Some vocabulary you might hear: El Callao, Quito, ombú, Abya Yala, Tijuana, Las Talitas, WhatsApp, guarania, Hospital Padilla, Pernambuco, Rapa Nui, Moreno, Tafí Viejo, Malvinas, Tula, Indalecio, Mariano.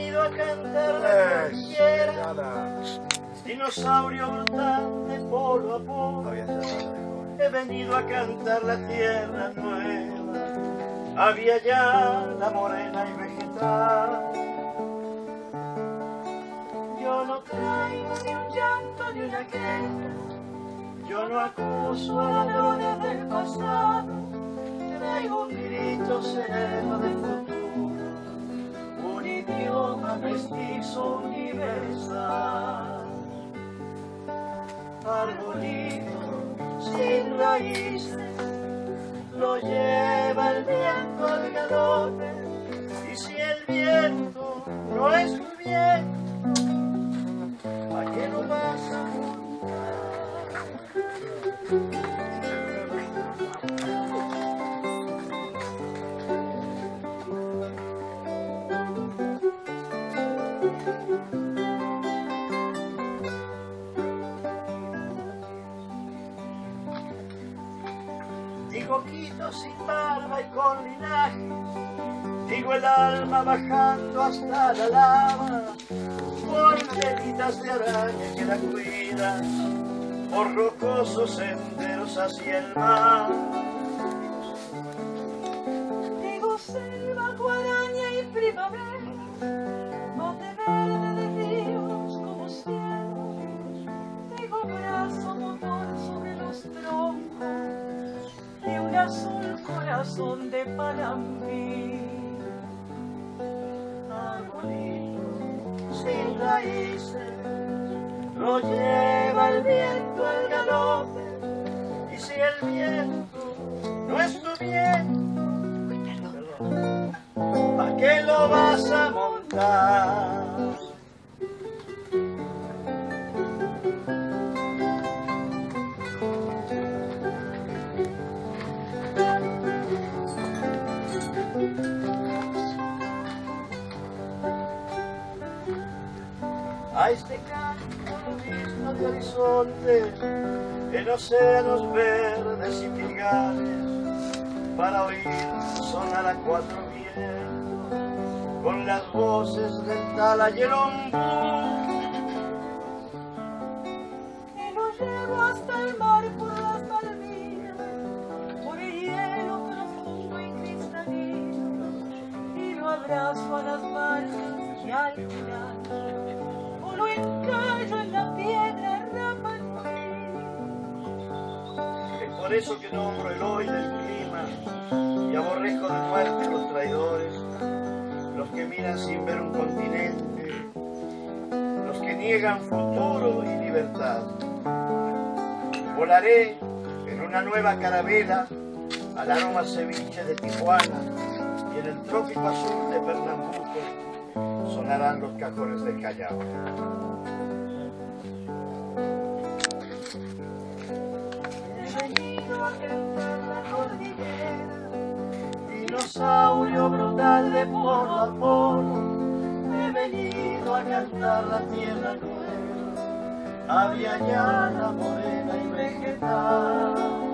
venido a cantar la dinosaurio brotante polo a polo. He venido a cantar la tierra nueva, Abya Yala morena y vegetal. Yo no traigo ni un llanto ni una queja, yo no acuso a la luna del pasado, traigo un grito sereno del futuro, un idioma mestizo universal. Arbolito sin raíces, lo lleva el viento al galope, y si el viento no es un viento, ¿a qué lo vas a juntar? Digo Quito sin barba y con linaje, digo el alma bajando hasta la lava, por velitas de araña que la cuidan, por rocosos senderos hacia el mar. Digo selva, guaraña y primavera, monte verde de ríos como cielos, digo brazo motor sobre los troncos, y un azul corazón de Pernambuco. Arbolito sin raíces, lo lleva el viento al galope, y si el viento no es tu viento, ¿para qué lo vas a montar? A este campo listo de horizontes, en océanos verdes y tigales, para oír sonar a cuatro vientos, con las voces del tala y el ombú. Y lo llevo hasta el mar por las Malvinas, por el hielo profundo y cristalino, y lo abrazo a las barcas y al final. Lo encallo en la piedra Rapa Nui. Es por eso que nombro el hoy del clima y aborrezco de muerte los traidores, los que miran sin ver un continente, los que niegan futuro y libertad. Volaré en una nueva carabela al aroma ceviche de Tijuana, y en el trópico azul de Pernambuco sonarán los cajones del Callao. He venido a cantar la cordillera, dinosaurio brutal de polo a polo. He venido a cantar la tierra nueva, Abya Yala morena y vegetal.